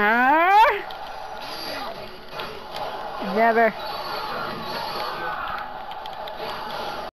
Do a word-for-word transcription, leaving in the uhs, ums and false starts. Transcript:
Huh? Never.